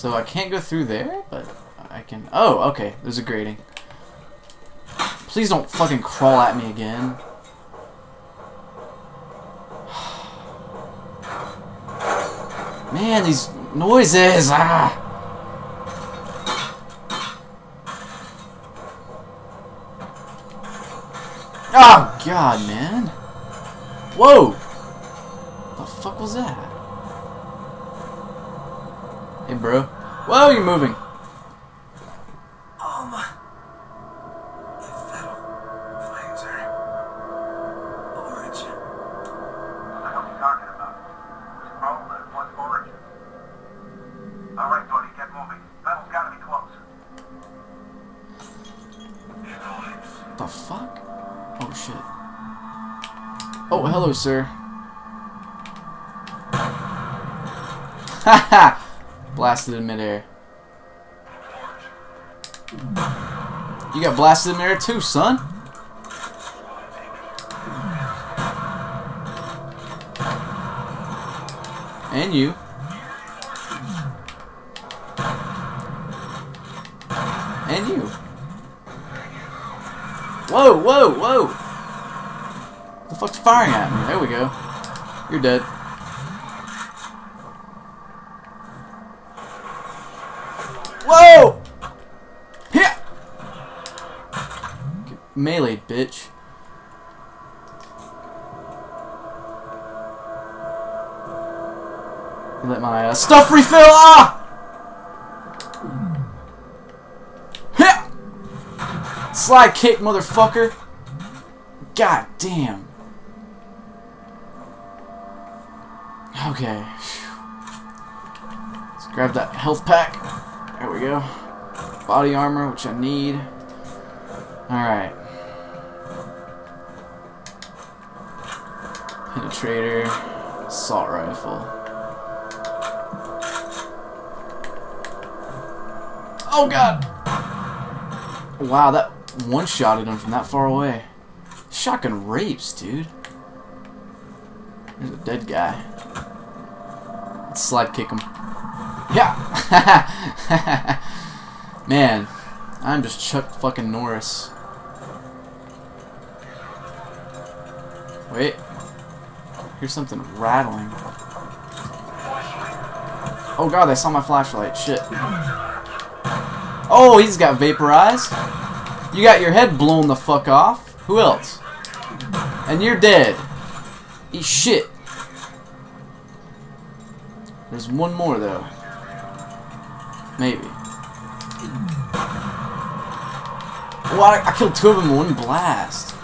So I can't go through there, but I can... Oh, okay. There's a grating. Please don't fucking crawl at me again. Man, these noises! Ah! Oh, God, man. Whoa! What the fuck was that? Hey, bro. Whoa, you're moving. Oh, hello, sir. Haha! Blasted in midair. You got blasted in midair too, son. And you. And you. Whoa, whoa, whoa! The fuck's firing at me? There we go. You're dead. Whoa! Yeah! Get meleeed, bitch. Let my stuff refill! Ah! Yeah! Slide kick, motherfucker. God damn. Okay. Let's grab that health pack. There we go. Body armor, which I need. Alright. Penetrator. Assault rifle. Oh god! Wow, that one-shotted him from that far away. Shotgun rapes, dude. There's a dead guy. Let's slide kick him. Yeah! Man, I'm just Chuck fucking Norris. Wait. Here's something rattling. Oh god, they saw my flashlight. Shit. Oh, he's got vaporized. You got your head blown the fuck off. Who else? And you're dead. Eat shit. There's one more, though. Maybe. Well, I killed two of them in one blast.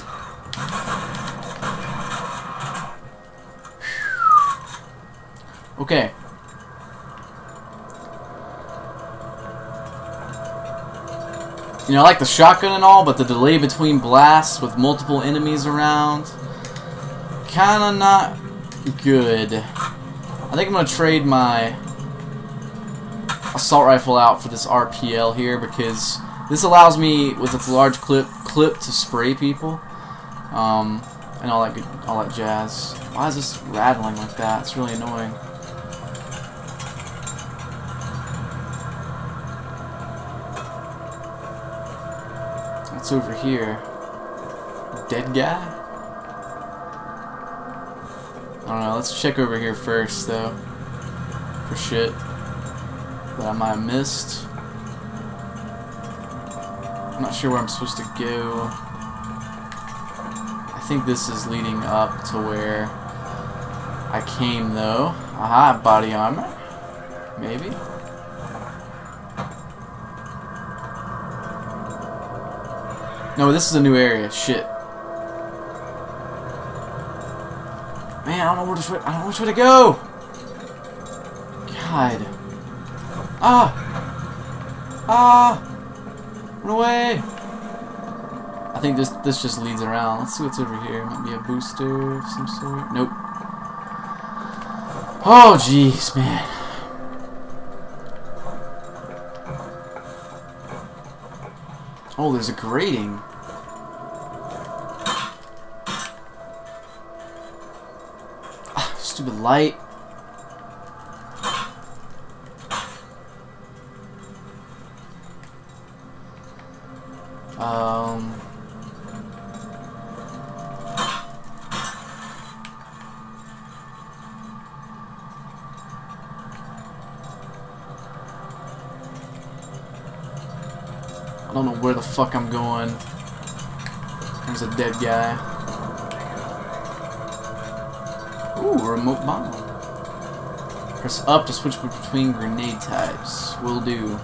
Okay. You know, I like the shotgun and all, but the delay between blasts with multiple enemies around, kinda not good. I think I'm going to trade my assault rifle out for this RPL here, because this allows me, with its large clip to spray people, and all that good, all that jazz. Why is this rattling like that? It's really annoying. That's over here. Dead guy? I don't know, let's check over here first, though, for shit that I might have missed. I'm not sure where I'm supposed to go. I think this is leading up to where I came, though. Aha, body armor? Maybe? No, this is a new area. Shit. Man, I don't know which way to go. God. Ah. Ah. Run away. I think this just leads around. Let's see what's over here. Might be a booster of some sort. Nope. Oh, jeez, man. Oh, there's a grating. Stupid light. I don't know where the fuck I'm going. There's a dead guy. Ooh, a remote bomb. Press up to switch between grenade types. Will do.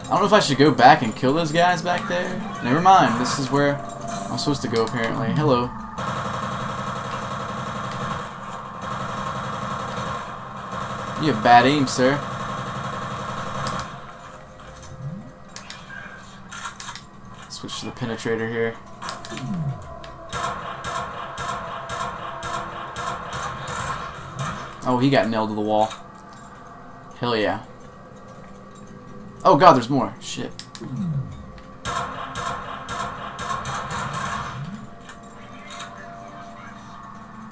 I don't know if I should go back and kill those guys back there. Never mind, this is where I'm supposed to go apparently. Hello. You have bad aim, sir. Switch to the penetrator here. Oh, he got nailed to the wall. Hell yeah. Oh god, there's more. Shit.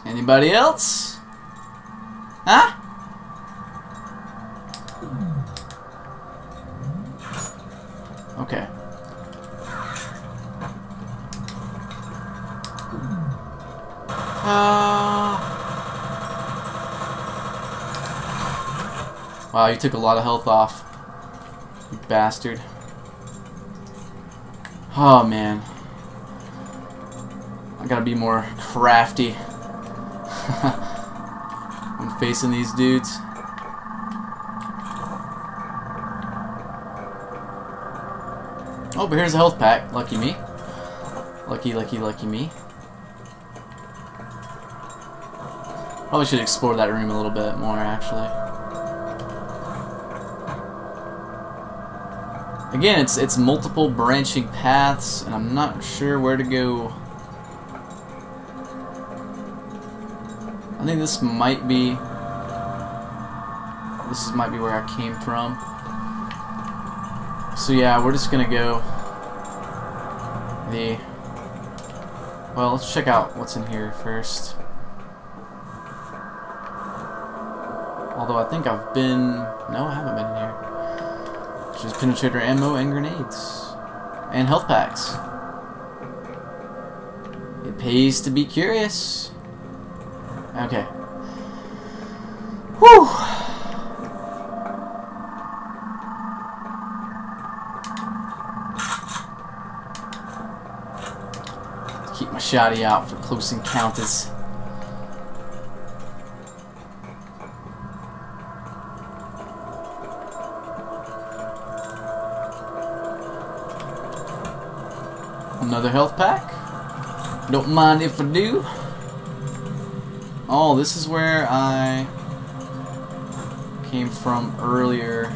Anybody else? Huh? Okay. Wow, you took a lot of health off. You bastard. Oh man. I gotta be more crafty when facing these dudes. Oh, but here's a health pack. Lucky me. Lucky, lucky, lucky me. Probably should explore that room a little bit more, actually. Again, it's multiple branching paths, and I'm not sure where to go. I think this might be... This might be where I came from. So yeah, we're just gonna go... The... Well, let's check out what's in here first. Although I think I've been... No, I haven't been in here. Just penetrator ammo and grenades. And health packs. It pays to be curious. Okay. Whew! Keep my shotty out for close encounters. Another health pack. Don't mind if I do. Oh, this is where I came from earlier.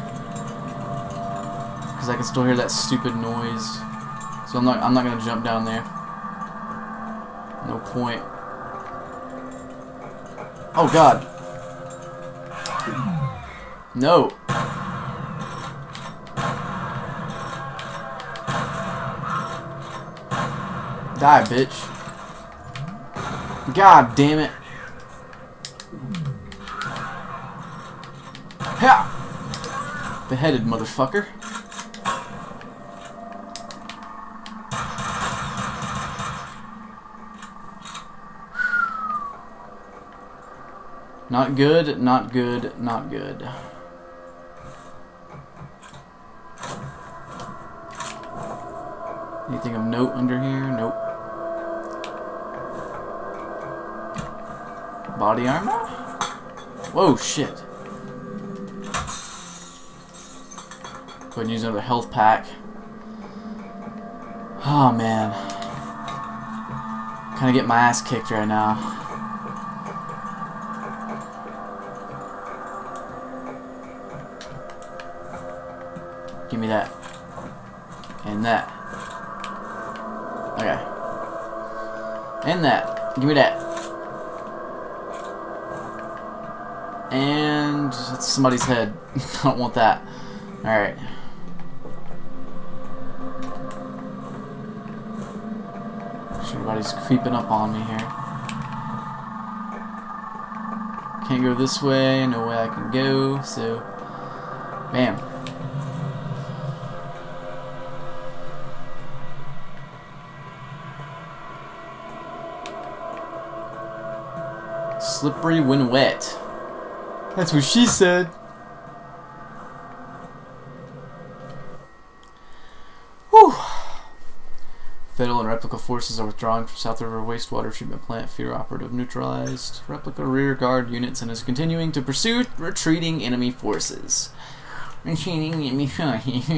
Because I can still hear that stupid noise. So I'm not gonna jump down there. No point. Oh god. No. Die, bitch. God damn it. Ha! Beheaded, motherfucker. Not good, not good, not good. Anything of note under here? Nope. Body armor? Whoa, shit. Go ahead and use another health pack. Oh, man. Kinda get my ass kicked right now. Give me that. And that. Okay. And that. Give me that. And that's somebody's head. I don't want that. Alright. Everybody's creeping up on me here. Can't go this way. No way I can go. So, bam. Slippery when wet. That's what she said. Whew. Federal and replica forces are withdrawing from South River Wastewater Treatment Plant. F.E.A.R. operative neutralized. Replica rear guard units and is continuing to pursue retreating enemy forces. Retreating enemy forces.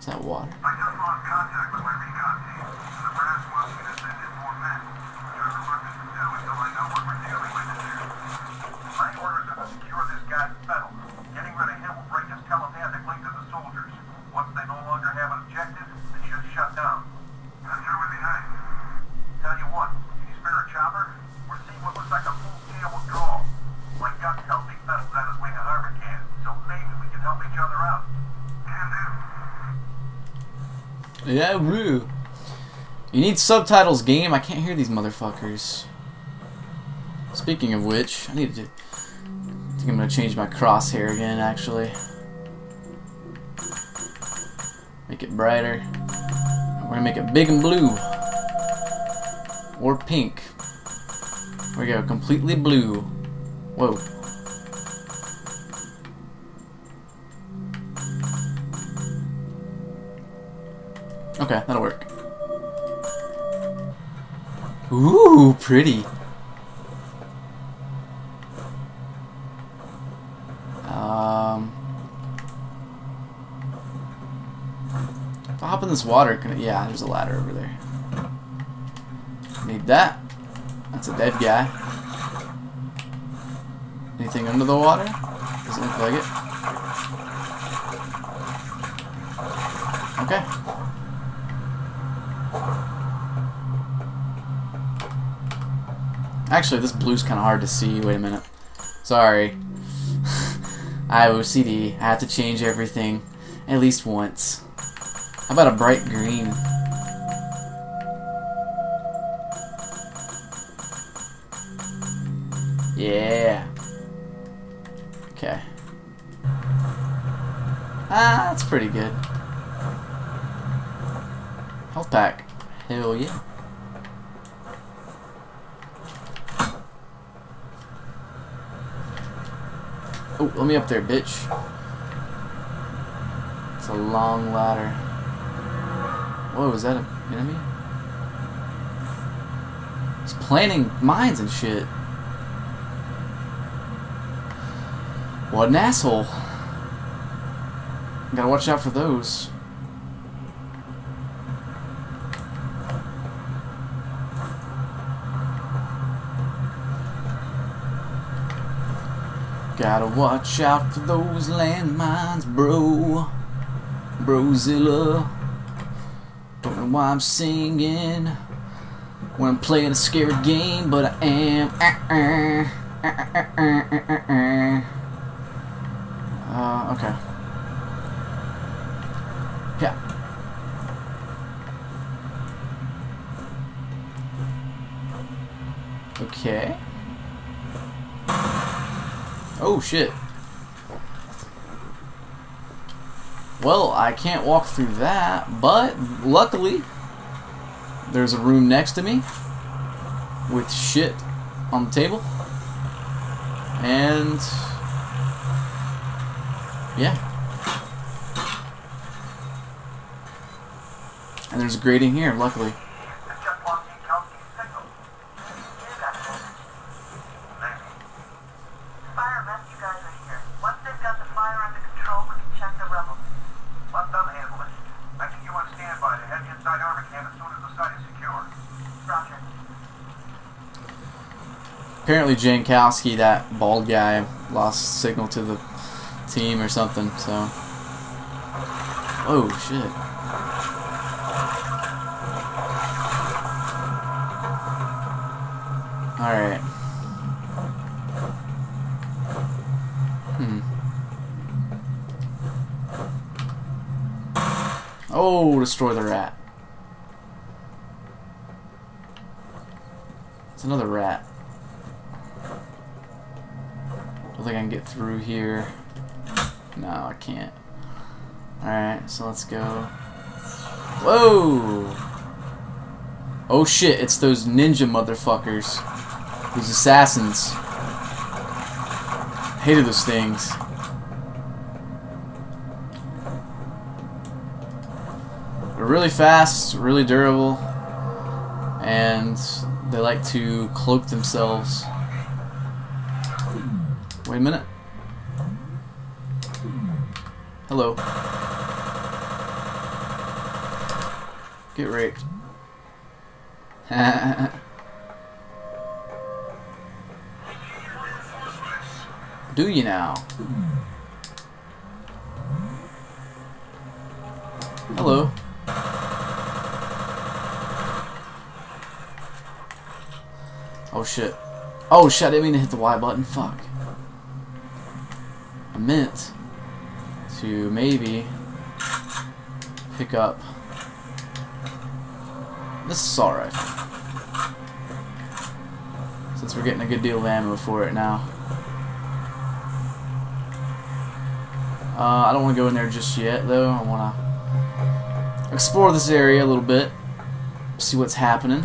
Is that water? I just lost contact with where we got to. The brass Wilson has sent in more men. Trying to work this until I know what we're dealing with in there. My orders are to secure this guy's pedal. Getting rid of him will break his telepathic link to the soldiers. Once they no longer have an objective, they should shut down. That's sure would be nice. Tell you what, if you spare a chopper, we're seeing what looks like a full-scale withdrawal. My gut tells me Fettel's on his way to Harvard Camp, so maybe we can help each other out. Yeah, woo. You need subtitles, game. I can't hear these motherfuckers. Speaking of which, I need to. I think I'm gonna change my crosshair again. Actually, make it brighter. We're gonna make it big and blue, or pink. There we go, completely blue. Whoa. Okay, that'll work. Ooh, pretty. If I hop in this water, can I, yeah, there's a ladder over there. Need that. That's a dead guy. Anything under the water? Doesn't look like it. Okay. Actually, this blue's kind of hard to see. Wait a minute. Sorry. I have OCD. I have to change everything at least once. How about a bright green? Yeah. Okay. Ah, that's pretty good. Health pack. Hell yeah. Oh, let me up there, bitch. It's a long ladder. Whoa, is that an enemy? It's planting mines and shit. What an asshole. Gotta watch out for those. Gotta watch out for those landmines, bro. Brozilla. Don't know why I'm singing when I'm playing a scary game, but I am. Okay. Yeah. Okay. Oh shit. Well, I can't walk through that, but luckily there's a room next to me with shit on the table. And yeah. And there's a grating here, luckily. Apparently Jankowski, that bald guy, lost signal to the team or something, so... Oh, shit. Alright. Hmm. Oh, destroy the rat. It's another rat. I don't think I can get through here. No, I can't. Alright, so let's go. Whoa! Oh shit, it's those ninja motherfuckers. Those assassins. I hated those things. They're really fast, really durable, and they like to cloak themselves. Wait a minute. Hello. Get raped. Do you now? Hello. Oh shit. Oh shit, I didn't mean to hit the Y button. Fuck. I meant to maybe pick up this assault rifle, since we're getting a good deal of ammo for it now. I don't want to go in there just yet, though. I want to explore this area a little bit, see what's happening.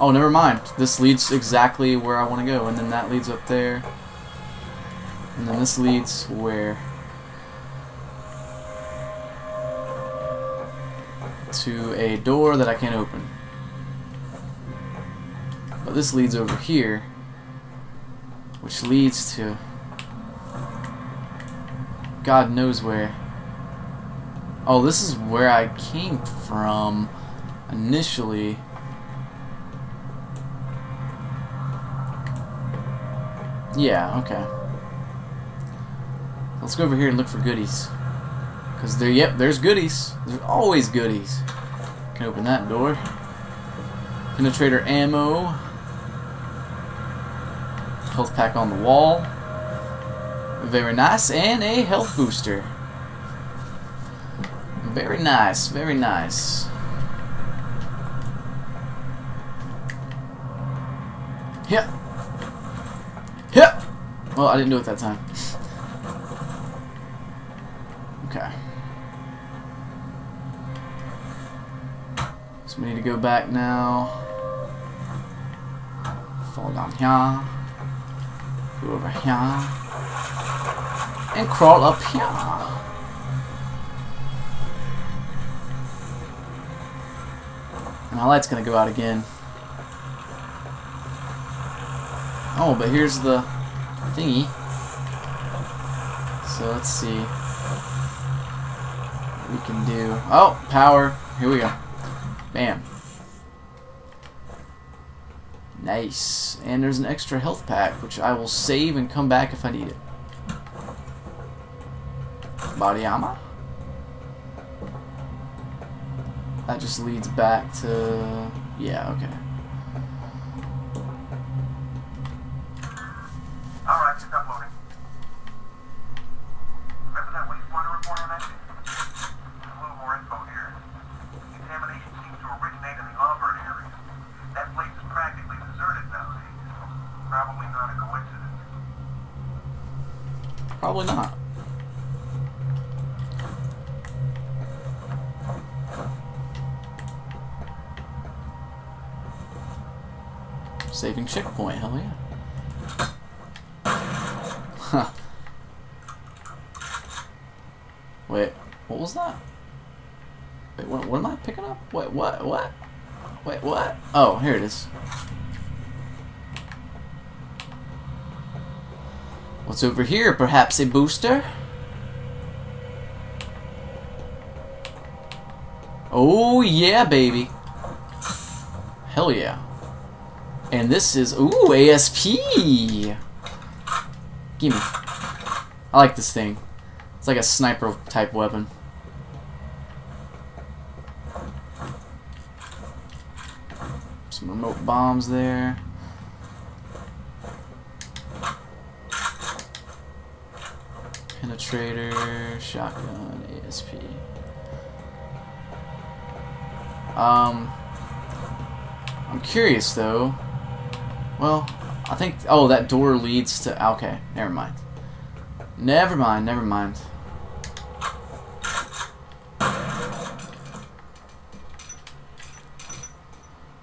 Oh, never mind. This leads exactly where I want to go, and then that leads up there, and then this leads where? To a door that I can't open. But this leads over here, which leads to God knows where. Oh, this is where I came from initially. Yeah, okay. Let's go over here and look for goodies. Because there, yep, there's goodies. There's always goodies. Can open that door. Penetrator ammo. Health pack on the wall. Very nice, and a health booster. Very nice, very nice. Yep. Yep. Well, I didn't do it that time. Okay. So we need to go back now. Fall down here. Go over here. And crawl up here. And my light's gonna go out again. Oh, but here's the thingy. So let's see what we can do. Oh, power. Here we go. Bam. Nice. And there's an extra health pack, which I will save and come back if I need it. Bariyama. That just leads back to... yeah, okay. Alright, it's uploading. Remember that when you want to report on that? A little more info here. Contamination seems to originate in the Auburn area. That place is practically deserted nowadays. Probably not a coincidence. Probably not. Saving checkpoint, hell yeah. Huh. Wait, what was that? Wait, what am I picking up? Wait, what? Wait, what? Oh, here it is. What's over here? Perhaps a booster? Oh yeah, baby. Hell yeah. And this is, ooh, ASP! Gimme. I like this thing. It's like a sniper type weapon. Some remote bombs there. Penetrator, shotgun, ASP. I'm curious though. Well, I think... oh, that door leads to... okay, never mind. Never mind, never mind.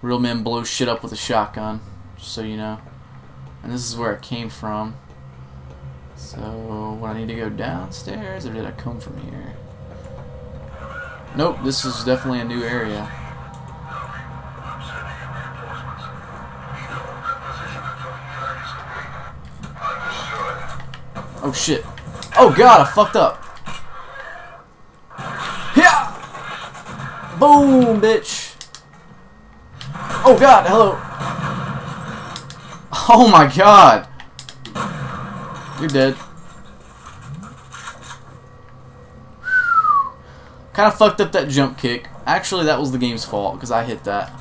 Real men blow shit up with a shotgun, just so you know. And this is where it came from. So, would I need to go downstairs, or did I come from here? Nope, this is definitely a new area. Oh shit. Oh god, I fucked up. Yeah! Boom, bitch. Oh god, hello. Oh my god. You're dead. Kinda fucked up that jump kick. Actually, that was the game's fault, because I hit that.